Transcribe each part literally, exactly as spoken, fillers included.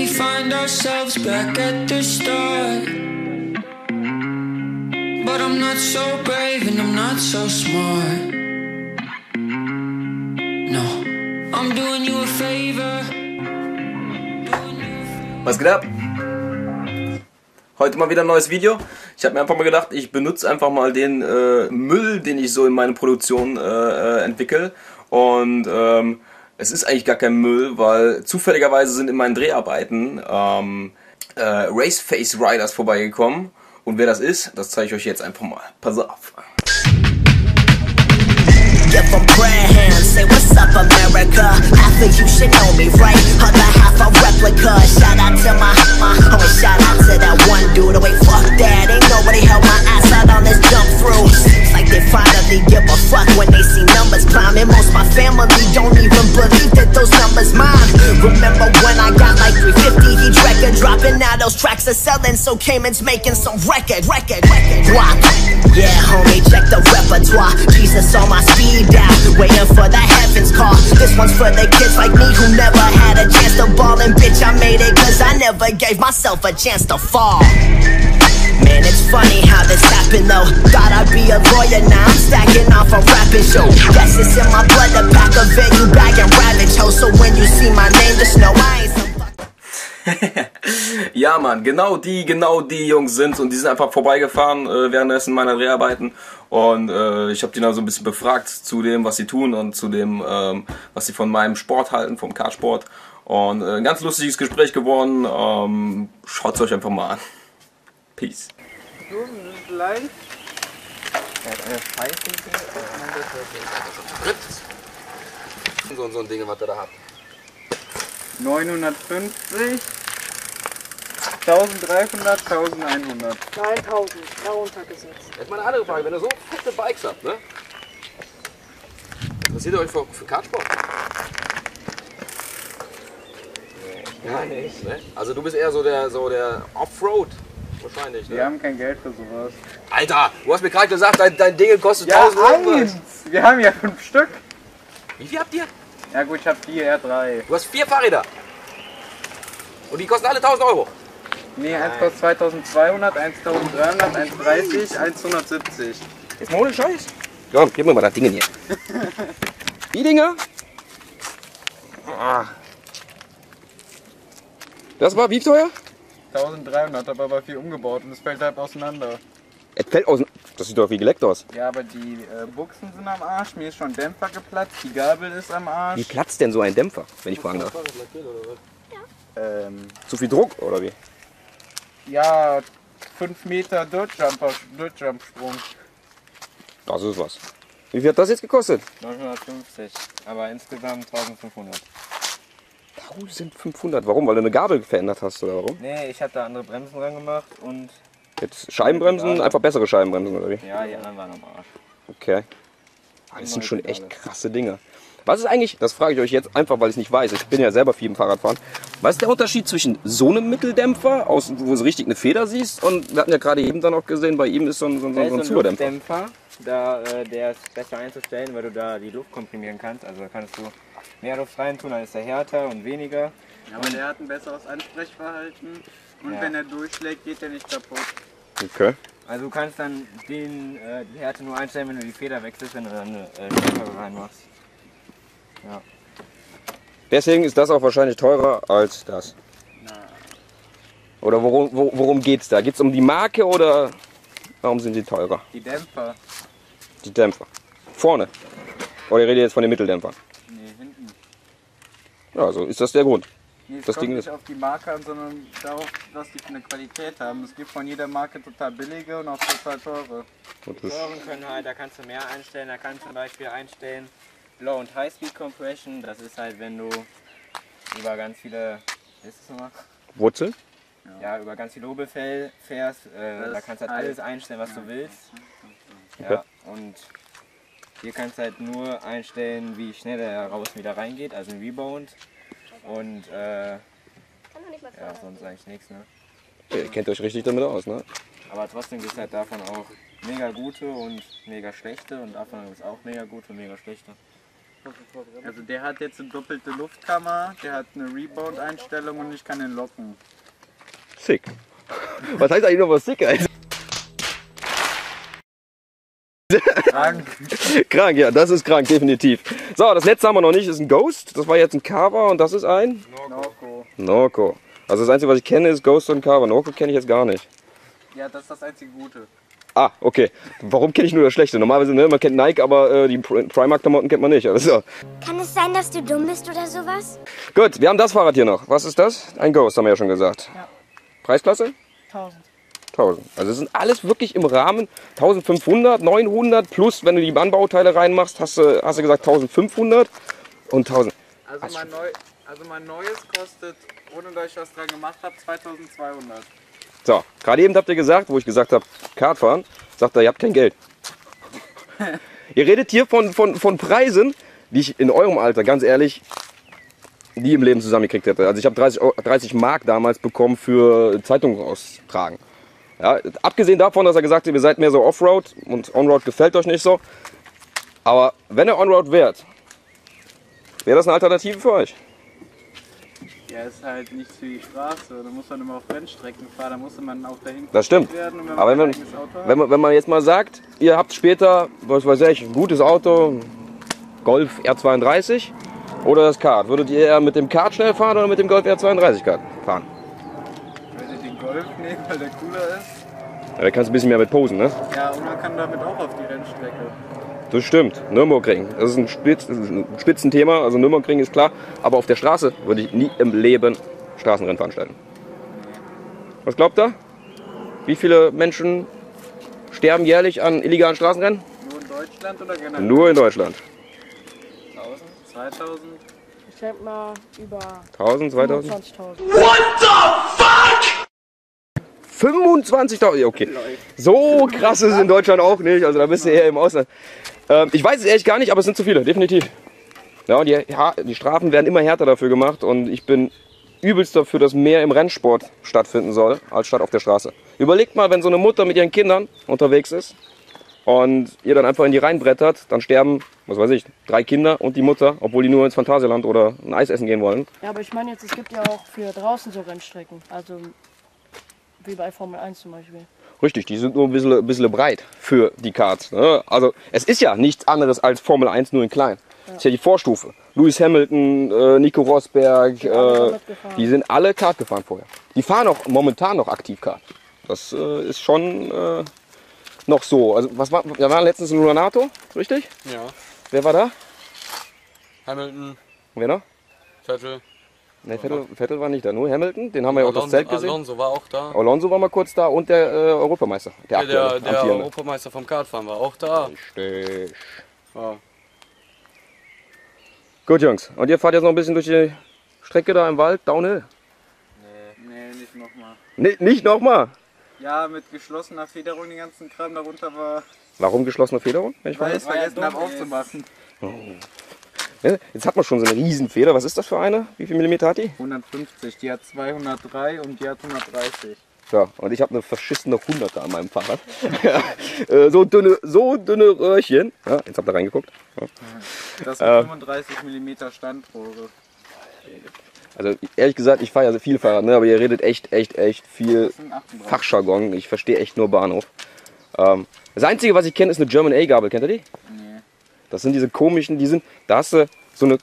we find ourselves back at the start. But I'm not so brave and I'm not so smart. No, I'm doing you a favor. Was geht ab? Heute mal wieder ein neues Video. Ich habe mir einfach mal gedacht, ich benutze einfach mal den äh, Müll, den ich so in meine Produktion äh, entwickle. Und ähm, es ist eigentlich gar kein Müll, weil zufälligerweise sind in meinen Dreharbeiten ähm, äh, RaceFaceRiders vorbeigekommen. Und wer das ist, das zeige ich euch jetzt einfach mal. Pass auf. So Cayman's making some record, record, record. Rock. Yeah, homie, check the repertoire. Jesus on my speed down, waiting for the heavens call. This one's for the kids like me who never had a chance to ball. And bitch, I made it cause I never gave myself a chance to fall. Man, it's funny how this happened though. Thought I'd be a lawyer, now I'm stacking off a rapping show. That's just in my blood, the pack of venue bag and rabbit hole. So when you see my name, just know I ain't some fucking... Ja, Mann, genau die, genau die Jungs sind's und die sind einfach vorbeigefahren äh, währenddessen meiner Dreharbeiten und äh, ich habe die dann so ein bisschen befragt zu dem, was sie tun und zu dem, ähm, was sie von meinem Sport halten, vom Kartsport, und äh, ein ganz lustiges Gespräch geworden. Ähm, schaut's euch einfach mal an. Peace. So, so ein Ding, was er da hat. neunhundertfünfzig. dreizehnhundert, eintausendeinhundert. dreitausend, darunter gesetzt. Jetzt mal eine andere Frage, wenn ihr so fette Bikes habt, ne? Interessiert ihr euch für, für Kartsport? Nee, gar nicht, ne? Also du bist eher so der, so der Offroad wahrscheinlich, ne? Wir haben kein Geld für sowas. Alter, du hast mir gerade gesagt, dein, dein Ding kostet ja, tausend Euro. Eins. Wir haben ja fünf Stück. Wie viel habt ihr? Ja gut, ich hab vier, R drei. Du hast vier Fahrräder. Und die kosten alle tausend Euro. Nee, eins kostet zweitausendzweihundert, eintausenddreihundert, hundertdreißig, hundertsiebzig. Jetzt mal ohne Scheiß. Komm, gib mir mal das Ding hier. Die Dinger. Das war wie teuer? dreizehnhundert, aber war viel umgebaut und es fällt halb auseinander. Es fällt auseinander? Das sieht doch wie geleckt aus. Ja, aber die äh, Buchsen sind am Arsch, mir ist schon ein Dämpfer geplatzt, die Gabel ist am Arsch. Wie platzt denn so ein Dämpfer, wenn ich fragen darf? Ja. Ähm, Zu viel Druck oder wie? Ja, fünf Meter Dirtjump-Sprung. Das ist was. Wie viel hat das jetzt gekostet? neunhundertfünfzig, aber insgesamt eintausendfünfhundert. eintausendfünfhundert? Warum? Weil du eine Gabel verändert hast oder warum? Nee, ich hatte andere Bremsen dran gemacht und... Jetzt Scheibenbremsen, einfach bessere Scheibenbremsen oder wie? Ja, die anderen waren am Arsch. Okay. Ah, das sind schon echt krasse Dinge. Was ist eigentlich, das frage ich euch jetzt einfach, weil ich es nicht weiß, ich bin ja selber viel im Fahrradfahren, was ist der Unterschied zwischen so einem Mitteldämpfer, aus, wo du richtig eine Feder siehst, und wir hatten ja gerade eben dann auch gesehen, bei ihm ist so ein, so ein, so ein, so ein Zuberdämpfer. Ein Luftdämpfer, da, äh, der ist besser einzustellen, weil du da die Luft komprimieren kannst, also da kannst du mehr Luft rein tun, dann ist er härter und weniger. Ja, aber der hat ein besseres Ansprechverhalten und ja, wenn er durchschlägt, geht er nicht kaputt. Okay. Also du kannst dann den, äh, die Härte nur einstellen, wenn du die Feder wechselst, wenn du dann eine äh, Dämpfer reinmachst. Ja. Deswegen ist das auch wahrscheinlich teurer als das. Na. Oder worum, worum geht's da? Geht's um die Marke oder warum sind die teurer? Die Dämpfer. Die Dämpfer. Vorne. Oder ihr redet jetzt von den Mitteldämpfern? Nee, hinten. Ja, also ist das der Grund. Nee, es das kommt Ding nicht ist auf die Marke an, sondern darauf, dass die eine Qualität haben. Es gibt von jeder Marke total billige und auch total teure. Die teuren können halt, da kannst du mehr einstellen, da kannst du zum Beispiel einstellen Low- und High-Speed-Compression, das ist halt, wenn du über ganz viele, ist das nochmal? Wurzel? Ja, über ganz viel Hobelfell fährst, äh, da kannst du halt alles einstellen, was du willst. Ja, und hier kannst du halt nur einstellen, wie schnell der raus und wieder reingeht, also ein Rebound. Und äh, ja, sonst eigentlich nichts, ne? Ihr kennt euch richtig damit aus, ne? Aber trotzdem gibt es halt davon auch mega gute und mega schlechte und davon gibt es auch mega gute und mega schlechte. Also der hat jetzt eine doppelte Luftkammer, der hat eine Rebound-Einstellung und ich kann ihn locken. Sick. Was heißt eigentlich noch was sick? Krank. Krank, ja, das ist krank, definitiv. So, das letzte haben wir noch nicht, das ist ein Ghost. Das war jetzt ein Kava und das ist ein? Noco. Noco. Also das Einzige, was ich kenne, ist Ghost und Kava. Noco kenne ich jetzt gar nicht. Ja, das ist das einzige Gute. Ah, okay. Warum kenne ich nur das Schlechte? Normalerweise, ne, man kennt Nike, aber äh, die Primark-Klamotten kennt man nicht. Also. Kann es sein, dass du dumm bist oder sowas? Gut, wir haben das Fahrrad hier noch. Was ist das? Ein Ghost, haben wir ja schon gesagt. Ja. Preisklasse? tausend. tausend. Also es sind alles wirklich im Rahmen eintausendfünfhundert, neunhundert plus, wenn du die Anbauteile reinmachst, hast du, hast du gesagt eintausendfünfhundert und tausend. Also, also, mein Neu, also mein neues kostet, ohne dass ich was dran gemacht habe, zweitausendzweihundert. So, gerade eben habt ihr gesagt, wo ich gesagt habe, Kart fahren, sagt er, ihr habt kein Geld. Ihr redet hier von, von, von Preisen, die ich in eurem Alter, ganz ehrlich, nie im Leben zusammengekriegt hätte. Also ich habe dreißig Mark damals bekommen für Zeitungen austragen. Ja, abgesehen davon, dass er gesagt hat, ihr seid mehr so Offroad und Onroad gefällt euch nicht so. Aber wenn ihr Onroad wärt, wäre das eine Alternative für euch? Ja, ist halt nichts für die Straße. Da muss man immer auf Rennstrecken fahren, da muss man auch dahin das stimmt. Werden. Wenn aber wenn man, wenn, man, wenn man jetzt mal sagt, ihr habt später, was weiß ich, ein gutes Auto, Golf R zweiunddreißig oder das Kart, würdet ihr eher mit dem Kart schnell fahren oder mit dem Golf R zweiunddreißig Kart fahren? Wenn ihr den Golf nehmt, weil der cooler ist. Ja, da kannst du ein bisschen mehr mit posen, ne? Ja, und man kann damit auch auf die Rennstrecke. Das stimmt, Nürburgring, das ist ein, Spitz, ein Spitzenthema, also Nürburgring ist klar, aber auf der Straße würde ich nie im Leben Straßenrennen veranstalten. Was glaubt ihr? Wie viele Menschen sterben jährlich an illegalen Straßenrennen? Nur in Deutschland oder generell? Nur in Deutschland. tausend, zweitausend? Ich denke mal über tausend, zweitausend? fünfundzwanzigtausend. What the fuck? fünfundzwanzigtausend, okay. So krass ist es in Deutschland auch nicht, also da bist du eher im Ausland. Ich weiß es ehrlich gar nicht, aber es sind zu viele, definitiv. Ja, und die, die Strafen werden immer härter dafür gemacht und ich bin übelst dafür, dass mehr im Rennsport stattfinden soll, als statt auf der Straße. Überlegt mal, wenn so eine Mutter mit ihren Kindern unterwegs ist und ihr dann einfach in die reinbrettert, dann sterben, was weiß ich, drei Kinder und die Mutter, obwohl die nur ins Phantasialand oder ein Eis essen gehen wollen. Ja, aber ich meine jetzt, es gibt ja auch für draußen so Rennstrecken, also wie bei Formel eins zum Beispiel. Richtig, die sind nur ein bisschen, ein bisschen breit für die Karts. Ne? Also es ist ja nichts anderes als Formel eins, nur in klein. Ja. Das ist ja die Vorstufe. Lewis Hamilton, äh, Nico Rosberg, die, äh, die sind alle Kart gefahren vorher. Die fahren auch momentan noch aktiv Kart. Das äh, ist schon äh, noch so. Also was war, wir waren letztens in Lugano, richtig? Ja. Wer war da? Hamilton. Wer noch? Vettel. Nee, Vettel, Vettel war nicht da, nur Hamilton, den haben wir ja auch das Zelt gesehen. Alonso war auch da. Alonso war mal kurz da und der äh, Europameister. Der, ja, der, der Europameister vom Kartfahren war auch da. Richtig. Ja. Gut, Jungs, und ihr fahrt jetzt noch ein bisschen durch die Strecke da im Wald, Downhill? Nee, nee, nicht nochmal. Nee, nicht nochmal? Ja, mit geschlossener Federung, den ganzen Kram darunter war... Warum geschlossene Federung? Wenn ich Weil ich vergessen habe aufzumachen. Oh. Jetzt hat man schon so eine Riesenfeder. Was ist das für eine? Wie viel Millimeter hat die? hundertfünfzig. Die hat zweihundertdrei und die hat hundertdreißig. Ja, und ich habe eine verschissene hunderter an meinem Fahrrad. so, dünne, so dünne Röhrchen. Ja, jetzt habt ihr reingeguckt. Ja. Das sind äh, fünfunddreißig Millimeter Standrohre. Also ehrlich gesagt, ich fahre ja so viel Fahrrad, ne? Aber ihr redet echt, echt, echt viel Fachjargon. Ich verstehe echt nur Bahnhof. Ähm, das Einzige, was ich kenne, ist eine German A-Gabel. Kennt ihr die? Nee. Das sind diese komischen, die sind, da hast du so eine,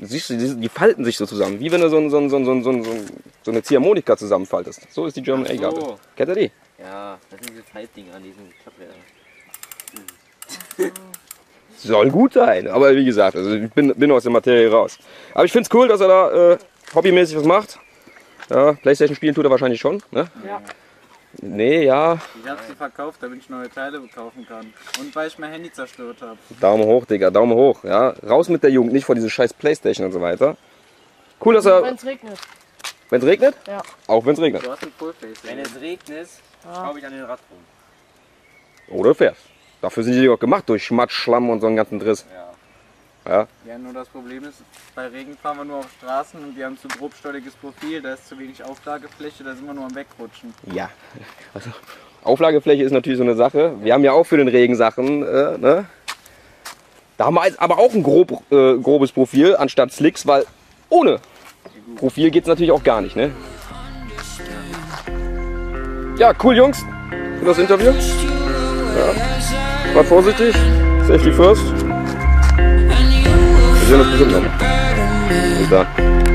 siehst du, die, die falten sich so zusammen, wie wenn du so, so, so, so, so, so eine Ziehharmonika zusammenfaltest. So ist die German A-Gabel. So. Kennt ihr die? Ja, das sind diese Faltdinger an diesen Klapprädern. Soll gut sein, aber wie gesagt, also ich bin, bin aus der Materie raus. Aber ich finde es cool, dass er da äh, hobbymäßig was macht. Ja, Playstation spielen tut er wahrscheinlich schon, ne? Ja. Nee, ja. Ich hab sie verkauft, damit ich neue Teile kaufen kann. Und weil ich mein Handy zerstört habe. Daumen hoch, Digga, Daumen hoch. Ja. Raus mit der Jugend, nicht vor diese scheiß Playstation und so weiter. Cool, dass er... Wenn's regnet. Wenn's regnet? Ja. Auch wenn's regnet. Du hast ein Poolface. Wenn es regnet, schraube ich an den Radrum. Oder fährst. Dafür sind die doch gemacht, durch Schmatsch, Schlamm und so einen ganzen Driss. Ja. Ja. Ja, nur das Problem ist, bei Regen fahren wir nur auf Straßen und wir haben zu grobstolliges Profil, da ist zu wenig Auflagefläche, da sind wir nur am Wegrutschen. Ja, also Auflagefläche ist natürlich so eine Sache. Wir haben ja auch für den Regen Sachen, äh, ne? Da haben wir aber auch ein grob, äh, grobes Profil anstatt Slicks, weil ohne Profil geht es natürlich auch gar nicht, ne? Ja, cool, Jungs, für das Interview. Ja. War vorsichtig, safety first. Wir sehen uns bestimmt noch. Bis dann.